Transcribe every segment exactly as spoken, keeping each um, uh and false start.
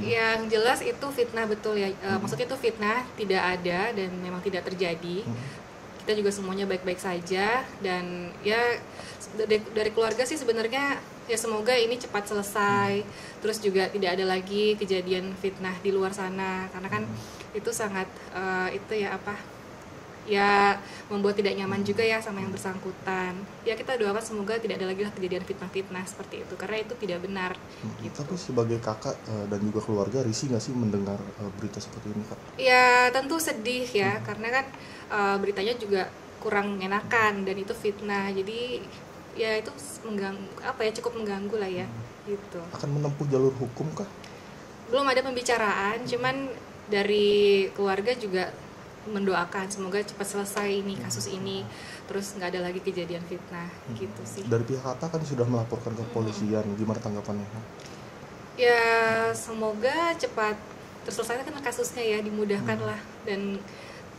Yang jelas itu fitnah, betul ya. E, hmm. Maksudnya itu fitnah, tidak ada dan memang tidak terjadi. Hmm. Kita juga semuanya baik-baik saja, dan ya dari, dari keluarga sih sebenarnya ya semoga ini cepat selesai. Hmm. Terus juga tidak ada lagi kejadian fitnah di luar sana, karena kan hmm. itu sangat uh, itu ya apa ya membuat tidak nyaman juga ya sama yang bersangkutan. Ya kita doakan semoga tidak ada lagi lah kejadian fitnah-fitnah seperti itu, karena itu tidak benar. Hmm, gitu. Tapi sebagai kakak uh, dan juga keluarga, risih nggak sih mendengar uh, berita seperti ini, Kak? Ya tentu sedih ya, hmm. karena kan uh, beritanya juga kurang mengenakan dan itu fitnah. Jadi ya itu mengganggu, apa ya cukup mengganggu lah ya. Hmm. Gitu. Akan menempuh jalur hukum kah? Belum ada pembicaraan, cuman dari keluarga juga mendoakan semoga cepat selesai ini kasus ini, terus nggak ada lagi kejadian fitnah hmm. gitu sih. Dari pihak Atta kan sudah melaporkan ke kepolisian, hmm. gimana tanggapannya? Ya semoga cepat terselesaikan kasusnya ya, dimudahkan hmm. lah, dan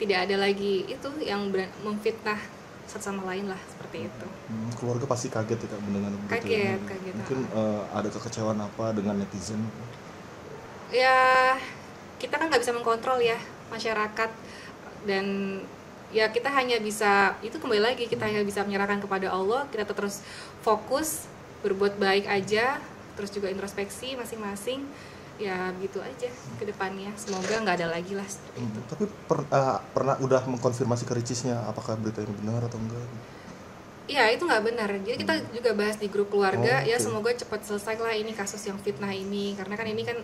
tidak ada lagi itu yang memfitnah satu sama lain lah seperti itu. Hmm, keluarga pasti kaget tidak mendengar begitu. Kaget, kaget. Mungkin uh, ada kekecewaan apa dengan netizen? Ya kita kan nggak bisa mengkontrol ya masyarakat. Dan ya kita hanya bisa, itu kembali lagi, kita hanya bisa menyerahkan kepada Allah. Kita terus fokus, berbuat baik aja, terus juga introspeksi masing-masing. Ya begitu aja ke depannya, semoga nggak ada lagi lah seperti itu. Tapi per, uh, pernah udah mengkonfirmasi ke Ricisnya apakah berita ini benar atau enggak? Iya itu nggak benar, jadi kita juga bahas di grup keluarga. Oh, okay. Ya semoga cepat selesai lah ini kasus yang fitnah ini, karena kan ini kan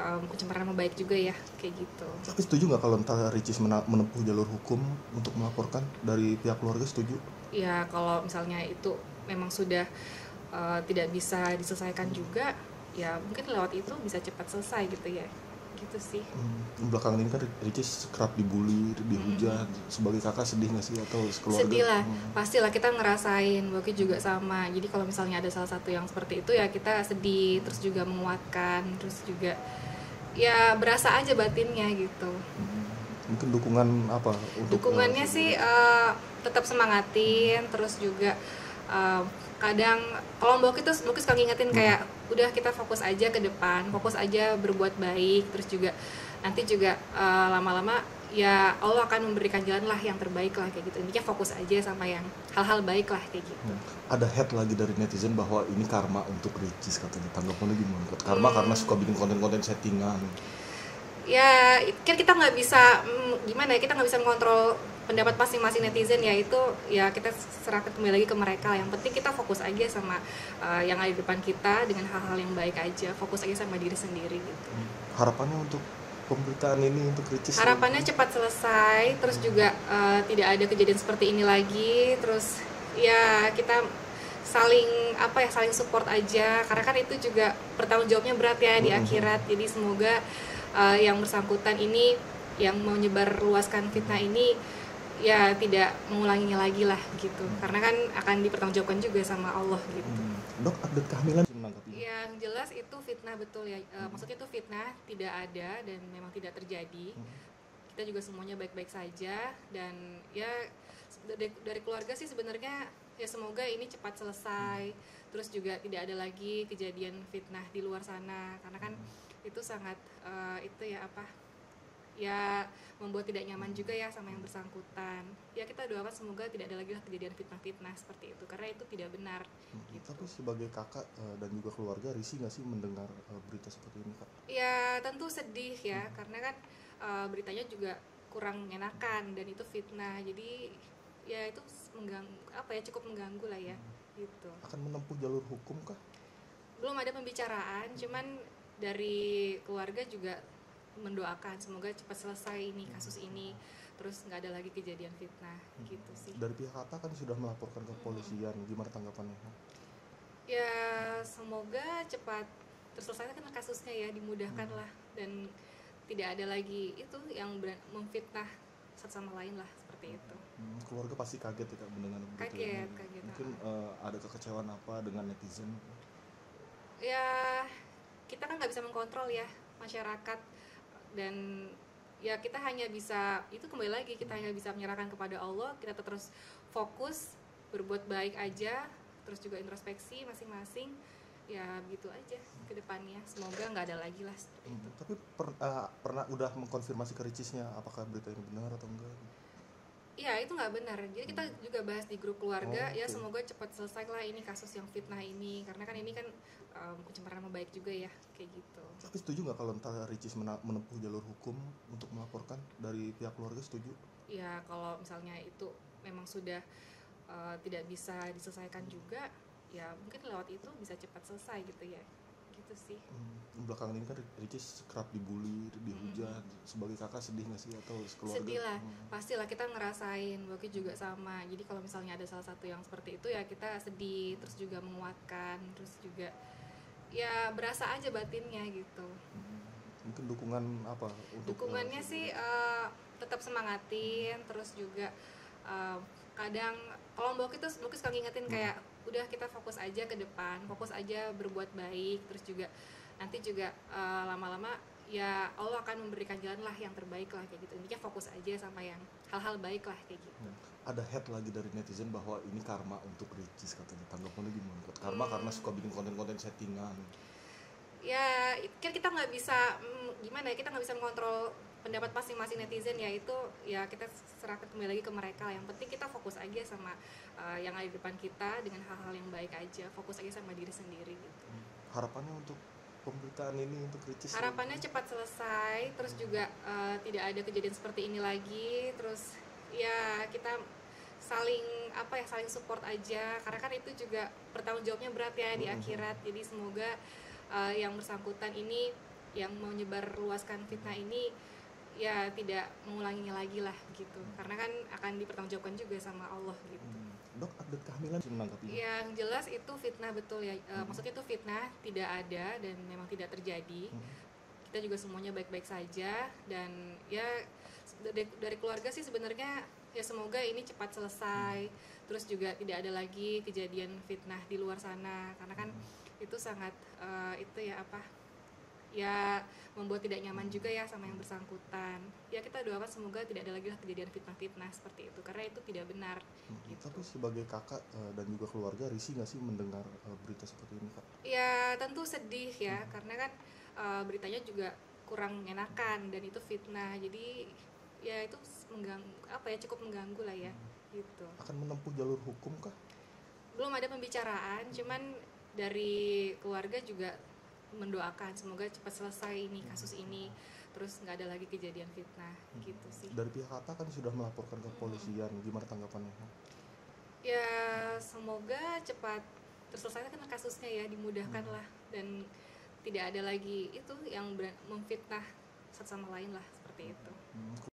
um, kecemaran nama baik juga ya, kayak gitu. Tapi setuju nggak kalau entar Ricis menempuh jalur hukum untuk melaporkan dari pihak keluarga, setuju? Ya kalau misalnya itu memang sudah uh, tidak bisa diselesaikan juga, ya mungkin lewat itu bisa cepat selesai gitu ya. Gitu sih. Hmm, belakangan ini kan Ricis kerap dibully, dihujat. Hmm. Sebagai kakak sedih nggak sih atau keluarga? Sedih lah, hmm. pastilah kita ngerasain. Boki juga sama. Jadi kalau misalnya ada salah satu yang seperti itu ya kita sedih, terus juga menguatkan, terus juga ya berasa aja batinnya gitu. Hmm. Mungkin dukungan apa? Untuk dukungannya uh, sih uh, tetap semangatin, terus juga uh, kadang kalau Boki tuh Boki suka ngingetin hmm. kayak udah kita fokus aja ke depan, fokus aja berbuat baik, terus juga nanti juga uh, lama-lama ya Allah akan memberikan jalan lah yang terbaik lah kayak gitu. Intinya fokus aja sama yang hal-hal baik lah kayak gitu. Hmm. Ada head lagi dari netizen bahwa ini karma untuk Ricis katanya, tanggapannya gimana? Karma hmm. karena suka bikin konten-konten settingan. Ya kan kita nggak bisa hmm, gimana ya, kita nggak bisa mengontrol pendapat masing-masing netizen ya, itu ya kita serahkan kembali lagi ke mereka. Yang penting kita fokus aja sama uh, yang ada di depan kita dengan hal-hal yang baik aja, fokus aja sama diri sendiri gitu. Harapannya untuk pemberitaan ini untuk Ricis, harapannya ya, cepat selesai, terus juga uh, tidak ada kejadian seperti ini lagi, terus ya kita saling apa ya saling support aja, karena kan itu juga pertanggung jawabnya berat ya di akhirat. Jadi semoga uh, yang bersangkutan ini yang mau nyebar luaskan fitnah ini ya tidak mengulanginya lagi lah gitu, karena kan akan dipertanggungjawabkan juga sama Allah gitu. Hmm. Dok, update kehamilan menanggapi? Yang jelas itu fitnah, betul ya. E, maksudnya itu fitnah, tidak ada dan memang tidak terjadi. Kita juga semuanya baik-baik saja, dan ya dari, dari keluarga sih sebenarnya ya semoga ini cepat selesai. Terus juga tidak ada lagi kejadian fitnah di luar sana, karena kan itu sangat uh, itu ya apa ya membuat tidak nyaman juga ya sama yang bersangkutan. Ya kita doakan semoga tidak ada lagi lah kejadian fitnah-fitnah seperti itu, karena itu tidak benar. Hmm, gitu. Tapi sebagai kakak dan juga keluarga, risih nggak sih mendengar berita seperti ini, Kak? Ya tentu sedih ya, hmm. karena kan uh, beritanya juga kurang mengenakan dan itu fitnah. Jadi ya itu mengganggu, apa ya cukup mengganggu lah ya. Hmm. Gitu. Akan menempuh jalur hukum kah? Belum ada pembicaraan, cuman dari keluarga juga mendoakan semoga cepat selesai ini kasus ini, terus nggak ada lagi kejadian fitnah. Hmm. Gitu sih. Dari pihak Atta kan sudah melaporkan ke kepolisian, gimana tanggapannya? Ya semoga cepat terselesaikan kasusnya ya, dimudahkan hmm. lah, dan tidak ada lagi itu yang memfitnah satu sama lain lah seperti itu. Hmm. Keluarga pasti kaget tidak mendengar begitu. Kaget, ya. kaget. Mungkin uh, ada kekecewaan apa dengan netizen? Ya kita kan nggak bisa mengkontrol ya masyarakat. Dan ya kita hanya bisa, itu kembali lagi, kita hanya bisa menyerahkan kepada Allah. Kita terus fokus, berbuat baik aja, terus juga introspeksi masing-masing. ya begitu aja ke depannya, semoga nggak ada lagi lah seperti hmm. itu. Tapi per, uh, pernah udah mengkonfirmasi ke Ricisnya apakah berita ini benar atau enggak? Iya, itu nggak benar. Jadi kita hmm. juga bahas di grup keluarga, oh, ya okay. Semoga cepat selesai lah ini kasus yang fitnah ini, karena kan ini kan um, pencemaran nama baik juga ya, kayak gitu. Tapi setuju nggak kalau ntar Ricis menempuh jalur hukum untuk melaporkan dari pihak keluarga, setuju? Ya kalau misalnya itu memang sudah uh, tidak bisa diselesaikan juga, ya mungkin lewat itu bisa cepat selesai gitu ya, gitu sih. Hmm, belakangan ini kan Ricis kerap dibully, dihujat. Mm-hmm. Sebagai kakak sedih nggak sih atau keluarga? Sedih lah, hmm. pastilah kita ngerasain, Boki juga sama. Jadi kalau misalnya ada salah satu yang seperti itu ya kita sedih, terus juga menguatkan, terus juga ya berasa aja batinnya gitu. Hmm. Mungkin dukungan apa? Untuk dukungannya uh, sih uh, tetap semangatin, terus juga uh, kadang kalau Boki tuh Boki suka ngingetin hmm. kayak udah kita fokus aja ke depan, fokus aja berbuat baik, terus juga nanti juga uh, lama-lama ya Allah akan memberikan jalan lah yang terbaik lah kayak gitu. Intinya fokus aja sama yang hal-hal baik lah kayak gitu. Hmm. Ada head lagi dari netizen bahwa ini karma untuk Ricis katanya, tanggapannya gimana? Karma hmm. karena suka bikin konten-konten settingan. Ya kan kita nggak bisa hmm, gimana ya, kita nggak bisa mengontrol pendapat masing-masing netizen ya, itu ya kita serahkan kembali lagi ke mereka. Yang penting kita fokus aja sama uh, yang ada di depan kita dengan hal-hal yang baik aja, fokus aja sama diri sendiri gitu. Harapannya untuk pemberitaan ini untuk Ricis? Harapannya ini cepat selesai, terus juga uh, tidak ada kejadian seperti ini lagi, terus ya kita saling apa ya saling support aja, karena kan itu juga bertanggung jawabnya berat ya di mm-hmm. akhirat. Jadi semoga uh, yang bersangkutan ini yang mau menyebar luaskan fitnah ini ya tidak mengulanginya lagi lah gitu, karena kan akan dipertanggungjawabkan juga sama Allah gitu. hmm. Dok, update kehamilan menanggapi? Yang jelas itu fitnah betul ya, e, hmm. maksudnya itu fitnah, tidak ada dan memang tidak terjadi. hmm. Kita juga semuanya baik-baik saja dan ya dari, dari keluarga sih sebenarnya ya semoga ini cepat selesai, hmm. terus juga tidak ada lagi kejadian fitnah di luar sana, karena kan hmm. itu sangat e, itu ya apa ya membuat tidak nyaman juga ya sama yang bersangkutan. Ya kita doakan semoga tidak ada lagi lah kejadian fitnah-fitnah seperti itu, karena itu tidak benar. Hmm, gitu. Tapi sebagai kakak dan juga keluarga, risih nggak sih mendengar berita seperti ini, Kak? Ya tentu sedih ya, hmm. karena kan uh, beritanya juga kurang mengenakan dan itu fitnah. Jadi ya itu mengganggu, apa ya cukup mengganggu lah ya. Hmm. Gitu. Akan menempuh jalur hukum kah? Belum ada pembicaraan, cuman dari keluarga juga mendoakan semoga cepat selesai ini kasus ini, terus nggak ada lagi kejadian fitnah gitu sih. Dari pihak Atta kan sudah melaporkan ke kepolisian, gimana tanggapannya? Ya semoga cepat terselesaikan karena kasusnya ya, dimudahkan hmm. lah dan tidak ada lagi itu yang memfitnah satu sama lain lah seperti itu. Hmm.